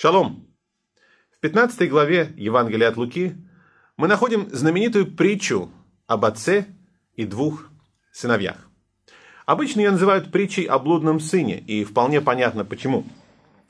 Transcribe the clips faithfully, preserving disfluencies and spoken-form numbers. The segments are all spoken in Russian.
Шалом! В пятнадцатой главе Евангелия от Луки мы находим знаменитую притчу об отце и двух сыновьях. Обычно ее называют притчей о блудном сыне, и вполне понятно почему.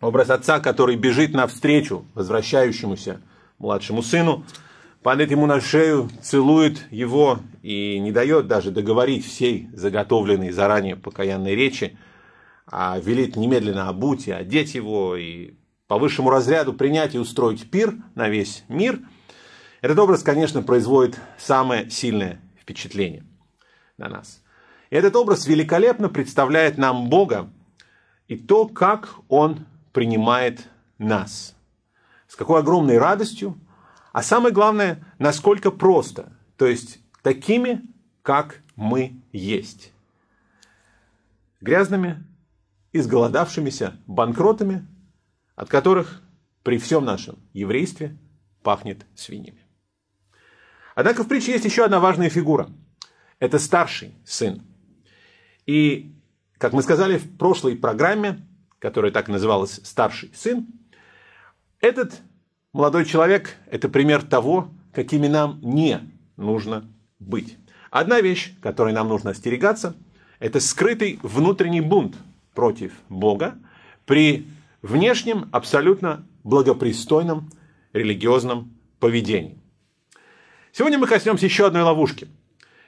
Образ отца, который бежит навстречу возвращающемуся младшему сыну, падает ему на шею, целует его и не дает даже договорить всей заготовленной заранее покаянной речи, а велит немедленно обуть и одеть его, и по высшему разряду принять и устроить пир на весь мир. Этот образ, конечно, производит самое сильное впечатление на нас. И этот образ великолепно представляет нам Бога и то, как Он принимает нас. С какой огромной радостью, а самое главное, насколько просто, то есть такими, как мы есть. Грязными, изголодавшимися, банкротами, от которых при всем нашем еврействе пахнет свиньями. Однако в притче есть еще одна важная фигура. Это старший сын. И, как мы сказали в прошлой программе, которая так называлась «Старший сын», этот молодой человек – это пример того, какими нам не нужно быть. Одна вещь, которой нам нужно остерегаться – это скрытый внутренний бунт против Бога при внешнем, абсолютно благопристойном религиозном поведении. Сегодня мы коснемся еще одной ловушки,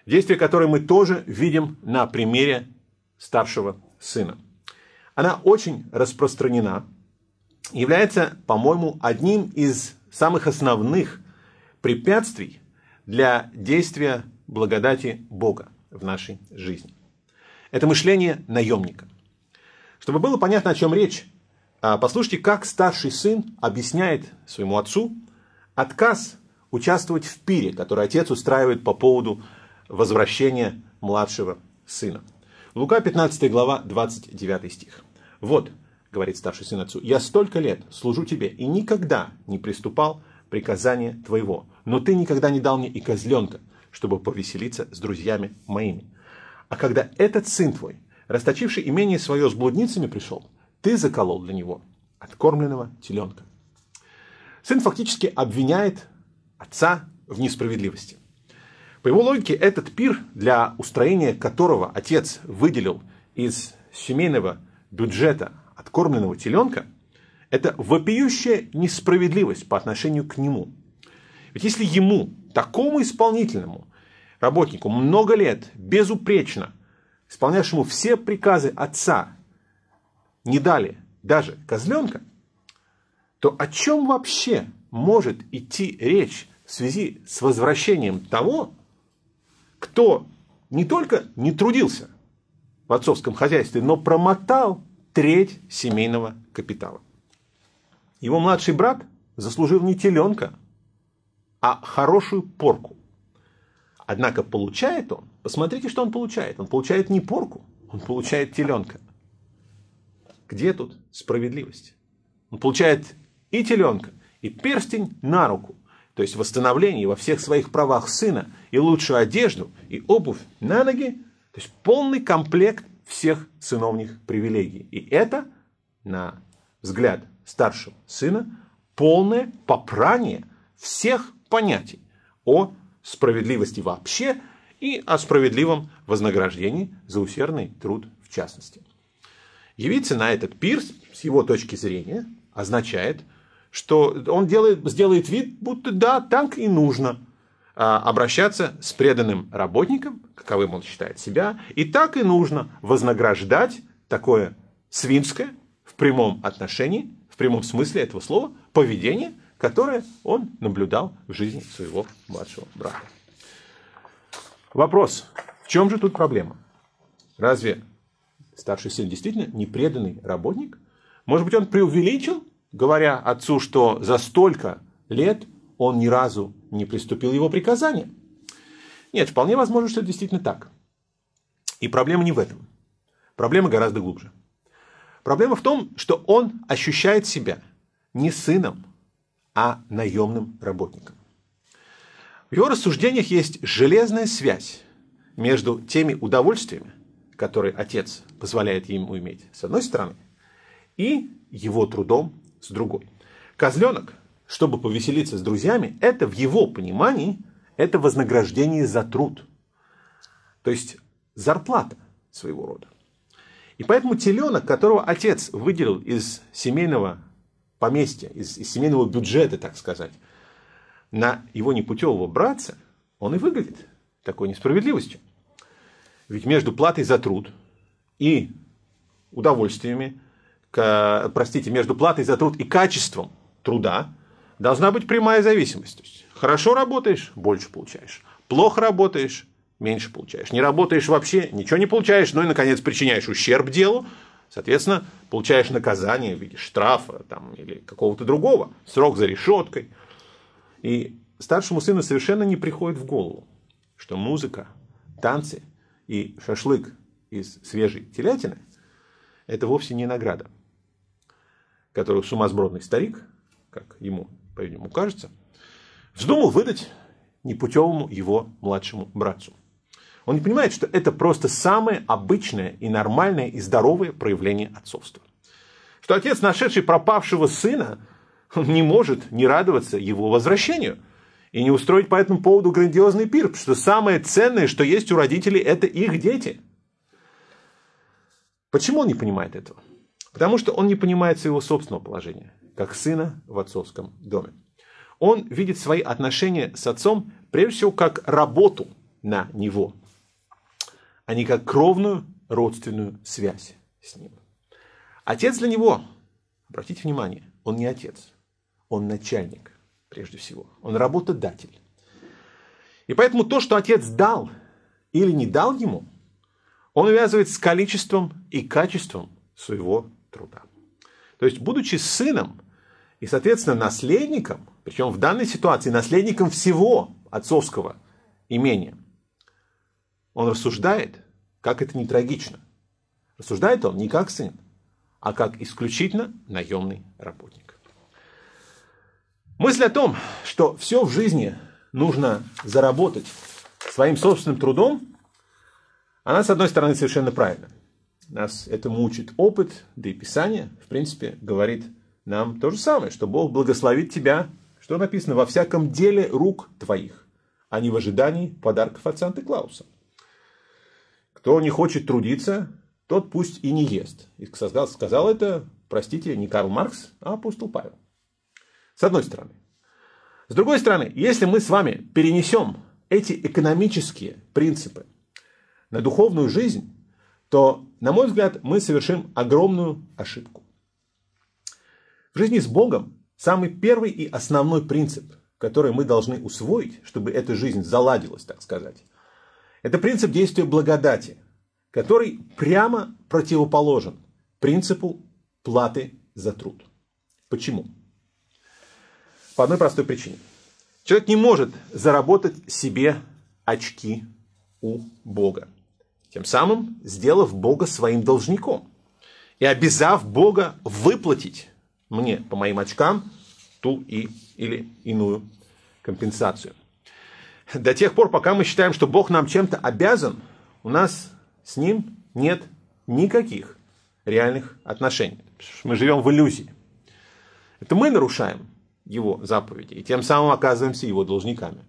действие которой мы тоже видим на примере старшего сына. Она очень распространена, является, по-моему, одним из самых основных препятствий для действия благодати Бога в нашей жизни. Это мышление наемника. Чтобы было понятно, о чем речь, послушайте, как старший сын объясняет своему отцу отказ участвовать в пире, который отец устраивает по поводу возвращения младшего сына. Лука пятнадцатая глава, двадцать девятый стих. «Вот, — говорит старший сын отцу, — я столько лет служу тебе и никогда не приступал приказания твоего, но ты никогда не дал мне и козленка, чтобы повеселиться с друзьями моими. А когда этот сын твой, расточивший имение свое с блудницами, пришел, ты заколол для него откормленного теленка». Сын фактически обвиняет отца в несправедливости. По его логике, этот пир, для устроения которого отец выделил из семейного бюджета откормленного теленка, это вопиющая несправедливость по отношению к нему. Ведь если ему, такому исполнительному работнику, много лет безупречно исполнявшему все приказы отца, не дали даже козленка, то о чем вообще может идти речь в связи с возвращением того, кто не только не трудился в отцовском хозяйстве, но промотал треть семейного капитала? Его младший брат заслужил не теленка, а хорошую порку. Однако получает он, посмотрите, что он получает. Он получает не порку, он получает теленка. Где тут справедливость? Он получает и теленка, и перстень на руку, то есть восстановление во всех своих правах сына, и лучшую одежду, и обувь на ноги, то есть полный комплект всех сыновних привилегий. И это, на взгляд старшего сына, полное попрание всех понятий о справедливости вообще и о справедливом вознаграждении за усердный труд в частности. Явиться на этот пир, с его точки зрения, означает, что он делает, сделает вид, будто да, так и нужно обращаться с преданным работником, каковым он считает себя, и так и нужно вознаграждать такое свинское в прямом отношении, в прямом смысле этого слова, поведение, которое он наблюдал в жизни своего младшего брата. Вопрос, в чем же тут проблема? Разве старший сын действительно непреданный работник? Может быть, он преувеличил, говоря отцу, что за столько лет он ни разу не приступил его приказания? Нет, вполне возможно, что это действительно так. И проблема не в этом. Проблема гораздо глубже. Проблема в том, что он ощущает себя не сыном, а наемным работником. В его рассуждениях есть железная связь между теми удовольствиями, который отец позволяет ему иметь, с одной стороны, и его трудом, с другой. Козленок, чтобы повеселиться с друзьями, это в его понимании, это вознаграждение за труд. То есть зарплата своего рода. И поэтому теленок, которого отец выделил из семейного поместья, из, из семейного бюджета, так сказать, на его непутевого братца, он и выглядит такой несправедливостью. Ведь между платой за труд и удовольствиями, к, простите, между платой за труд и качеством труда должна быть прямая зависимость. То есть хорошо работаешь — больше получаешь. Плохо работаешь — меньше получаешь. Не работаешь вообще — ничего не получаешь. Ну и, наконец, причиняешь ущерб делу. Соответственно, получаешь наказание в виде штрафа там, или какого-то другого. Срок за решеткой. И старшему сыну совершенно не приходит в голову, что музыка, танцы и шашлык из свежей телятины — это вовсе не награда, которую сумасбродный старик, как ему, по-видимому, кажется, вздумал выдать непутевому его младшему братцу. Он не понимает, что это просто самое обычное и нормальное и здоровое проявление отцовства. Что отец, нашедший пропавшего сына, не может не радоваться его возвращению и не устроить по этому поводу грандиозный пир, потому что самое ценное, что есть у родителей, это их дети. Почему он не понимает этого? Потому что он не понимает своего собственного положения, как сына в отцовском доме. Он видит свои отношения с отцом прежде всего как работу на него, а не как кровную родственную связь с ним. Отец для него, обратите внимание, он не отец, он начальник прежде всего, он работодатель. И поэтому то, что отец дал или не дал ему, он увязывает с количеством и качеством своего труда. То есть, будучи сыном и, соответственно, наследником, причем в данной ситуации наследником всего отцовского имения, он рассуждает, как это не трагично. Рассуждает он не как сын, а как исключительно наемный работник. Мысль о том, что все в жизни нужно заработать своим собственным трудом, она, с одной стороны, совершенно правильна. Нас этому учит опыт, да и Писание, в принципе, говорит нам то же самое, что Бог благословит тебя, что написано, во всяком деле рук твоих, а не в ожидании подарков от Санта-Клауса. Кто не хочет трудиться, тот пусть и не ест. И сказал это, простите, не Карл Маркс, а апостол Павел. С одной стороны. С другой стороны, если мы с вами перенесем эти экономические принципы на духовную жизнь, то, на мой взгляд, мы совершим огромную ошибку. В жизни с Богом самый первый и основной принцип, который мы должны усвоить, чтобы эта жизнь заладилась, так сказать, это принцип действия благодати, который прямо противоположен принципу платы за труд. Почему? По одной простой причине. Человек не может заработать себе очки у Бога, тем самым сделав Бога своим должником и обязав Бога выплатить мне по моим очкам ту и, или иную компенсацию. До тех пор, пока мы считаем, что Бог нам чем-то обязан, у нас с Ним нет никаких реальных отношений. Мы живем в иллюзии. Это мы нарушаем Его заповеди и тем самым оказываемся Его должниками.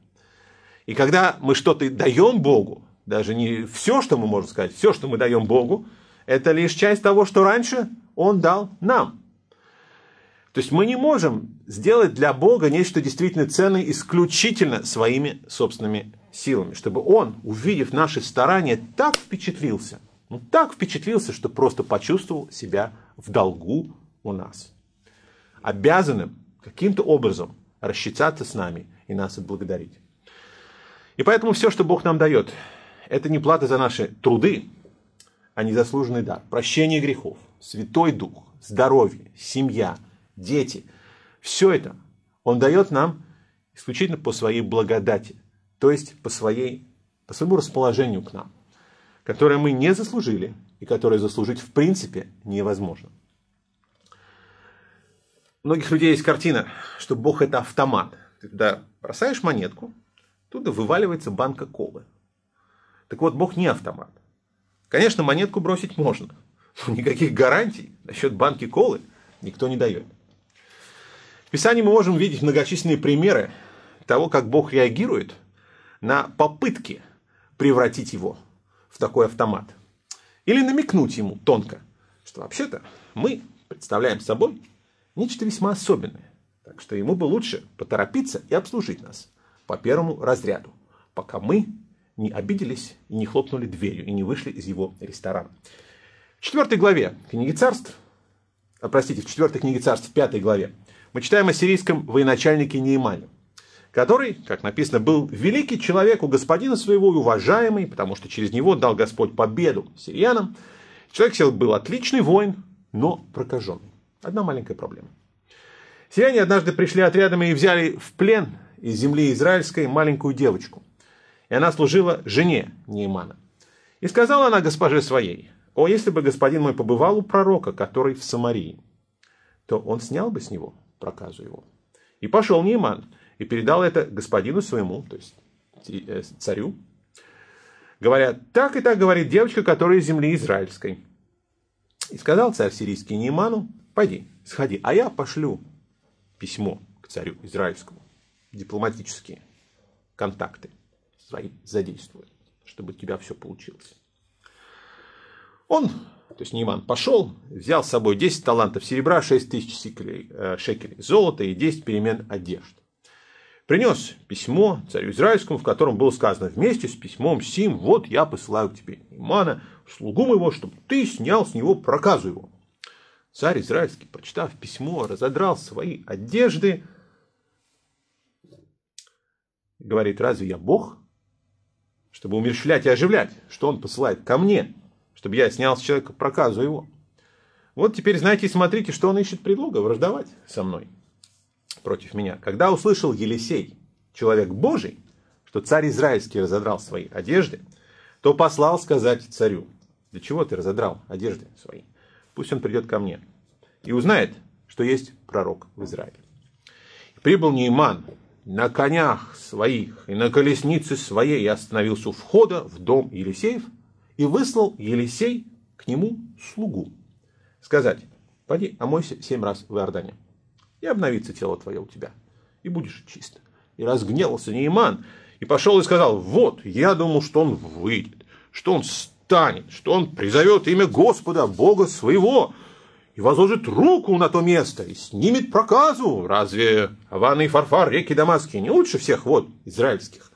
И когда мы что-то даем Богу, даже не все, что мы можем сказать, все, что мы даем Богу, это лишь часть того, что раньше Он дал нам. То есть мы не можем сделать для Бога нечто действительно ценное исключительно своими собственными силами, чтобы Он, увидев наши старания, так впечатлился, ну так впечатлился, что просто почувствовал себя в долгу у нас, обязанным каким-то образом рассчитаться с нами и нас отблагодарить. И поэтому все, что Бог нам дает, это не плата за наши труды, а незаслуженный дар. Прощение грехов, Святой Дух, здоровье, семья, дети. Все это Он дает нам исключительно по своей благодати, то есть по, своей, по своему расположению к нам, которое мы не заслужили и которое заслужить в принципе невозможно. У многих людей есть картина, что Бог — это автомат. Ты туда бросаешь монетку, туда вываливается банка колы. Так вот, Бог не автомат. Конечно, монетку бросить можно, но никаких гарантий насчет банки колы никто не дает. В Писании мы можем видеть многочисленные примеры того, как Бог реагирует на попытки превратить его в такой автомат. Или намекнуть ему тонко, что вообще-то мы представляем собой нечто весьма особенное. Так что ему бы лучше поторопиться и обслужить нас по первому разряду, пока мы не обиделись и не хлопнули дверью, и не вышли из его ресторана. В четвёртой главе книги царств, а, простите, в четвёртой книге царств, в пятой главе, мы читаем о сирийском военачальнике Неемане, который, как написано, был великий человек у господина своего и уважаемый, потому что через него дал Господь победу сириянам. Человек сел был отличный воин, но прокаженный. Одна маленькая проблема. Сирияне однажды пришли отрядами и взяли в плен из земли израильской маленькую девочку. И она служила жене Неемана. И сказала она госпоже своей: «О, если бы господин мой побывал у пророка, который в Самарии, то он снял бы с него проказу его». И пошел Нееман и передал это господину своему, то есть царю, говоря: «Так и так говорит девочка, которая из земли израильской». И сказал царь сирийский Нееману: «Пойди, сходи, а я пошлю письмо к царю израильскому». Дипломатические контакты свои задействуют, чтобы у тебя все получилось. Он, то есть Нееман, пошел, взял с собой десять талантов серебра, шесть тысяч шекелей золота и десять перемен одежд. Принес письмо царю израильскому, в котором было сказано: вместе с письмом сим, вот я посылаю к тебе Неемана, слугу моего, чтобы ты снял с него проказу его. Царь израильский, прочитав письмо, разодрал свои одежды. Говорит: разве я Бог, чтобы умерщвлять и оживлять, что он посылает ко мне, чтобы я снял с человека проказу его? Вот теперь знаете и смотрите, что он ищет предлога враждовать со мной, против меня. Когда услышал Елисей, человек Божий, что царь израильский разодрал свои одежды, то послал сказать царю: для чего ты разодрал одежды свои? Пусть он придет ко мне и узнает, что есть пророк в Израиле. И прибыл Нееман на конях своих и на колеснице своей, и остановился у входа в дом Елисеев, и выслал Елисей к нему слугу сказать: «Пойди, омойся семь раз в Иордане, и обновится тело твое у тебя, и будешь чист». И разгневался Нееман, и пошел и сказал: «Вот, я думал, что он выйдет, что он станет, что он призовет имя Господа, Бога своего, и возложит руку на то место, и снимет проказу. Разве Аван и Фарфар, реки Дамасские, не лучше всех вод израильских?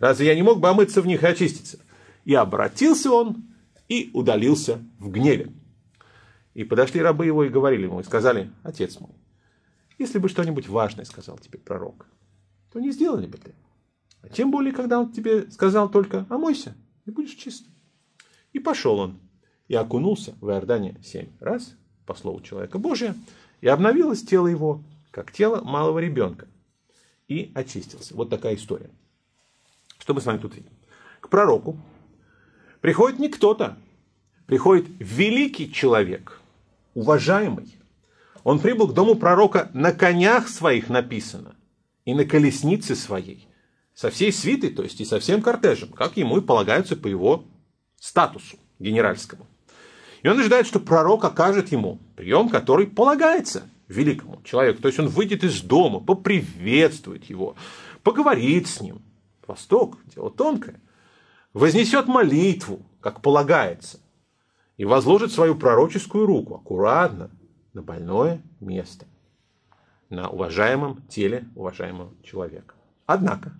Разве я не мог бы омыться в них и очиститься?» И обратился он, и удалился в гневе. И подошли рабы его, и говорили ему, и сказали: «Отец мой, если бы что-нибудь важное сказал тебе пророк, то не сделали бы ты. А тем более, когда он тебе сказал только: омойся, и будешь чист». И пошел он, и окунулся в Иордане семь раз, по слову человека Божия, и обновилось тело его, как тело малого ребенка, и очистился. Вот такая история. Что мы с вами тут видим? К пророку приходит не кто-то, приходит великий человек, уважаемый. Он прибыл к дому пророка на конях своих, написано, и на колеснице своей, со всей свитой, то есть и со всем кортежем, как ему и полагаются по его статусу генеральскому. И он ожидает, что пророк окажет ему прием, который полагается великому человеку. То есть он выйдет из дома, поприветствует его, поговорит с ним. Восток, дело тонкое. Вознесет молитву, как полагается, и возложит свою пророческую руку аккуратно на больное место, на уважаемом теле уважаемого человека. Однако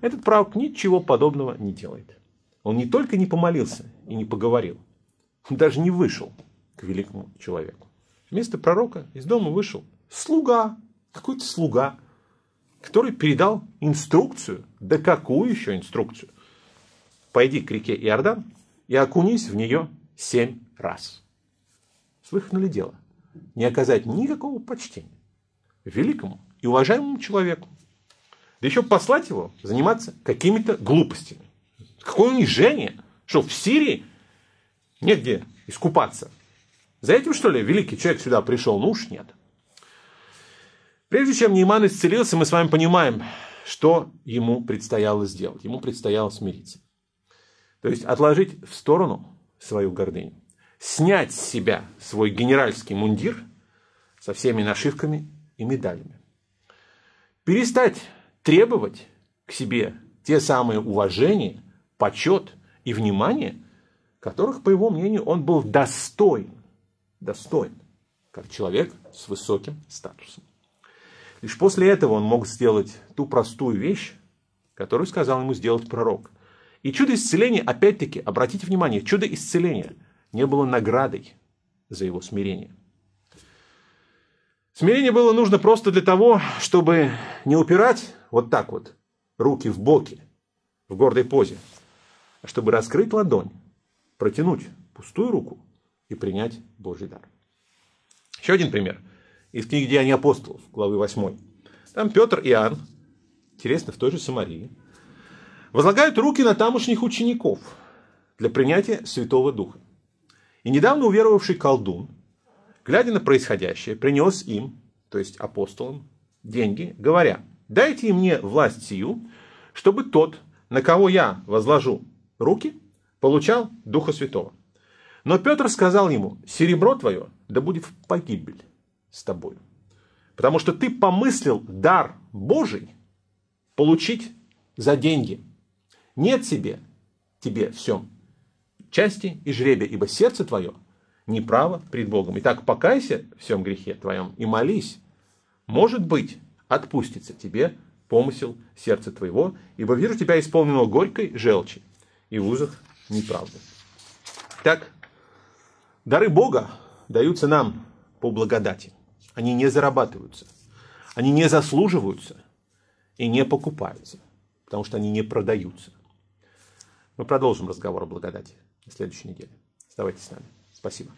этот пророк ничего подобного не делает. Он не только не помолился и не поговорил, он даже не вышел к великому человеку. Вместо пророка из дома вышел слуга, какой-то слуга, который передал инструкцию, да какую еще инструкцию? «Пойди к реке Иордан и окунись в нее семь раз». Слыхано ли дело? Не оказать никакого почтения великому и уважаемому человеку. Да еще послать его заниматься какими-то глупостями. Какое унижение, что в Сирии негде искупаться. За этим, что ли, великий человек сюда пришел? Ну уж нет. Прежде чем Нееман исцелился, мы с вами понимаем, что ему предстояло сделать. Ему предстояло смириться. То есть отложить в сторону свою гордыню. Снять с себя свой генеральский мундир со всеми нашивками и медалями. перестать требовать к себе те самые уважения, почет и внимание, которых, по его мнению, он был достоин, достоин, как человек с высоким статусом. Лишь после этого он мог сделать ту простую вещь, которую сказал ему сделать пророк. И чудо исцеления, опять-таки, обратите внимание, чудо исцеления не было наградой за его смирение. Смирение было нужно просто для того, чтобы не упирать вот так вот руки в боки, в гордой позе, а чтобы раскрыть ладонь, протянуть пустую руку и принять Божий дар. Еще один пример из книги «Деяния апостолов», главы восьмой. Там Петр и Иоанн, интересно, в той же Самарии, возлагают руки на тамошних учеников для принятия Святого Духа. И недавно уверовавший колдун, глядя на происходящее, принес им, то есть апостолам, деньги, говоря: «Дайте мне власть сию, чтобы тот, на кого я возложу руки, получал Духа Святого». Но Петр сказал ему: «Серебро твое да будет в погибель с тобою, потому что ты помыслил дар Божий получить за деньги. Нет тебе, тебе всем части и жребия, ибо сердце твое неправо пред Богом. Итак, покайся в всем грехе твоем и молись. Может быть, отпустится тебе помысел сердца твоего, ибо вижу тебя исполненного горькой желчи и в узах неправды». Так, дары Бога даются нам по благодати. Они не зарабатываются, они не заслуживаются и не покупаются, потому что они не продаются. Мы продолжим разговор о благодати на следующей неделе. Оставайтесь с нами. Спасибо.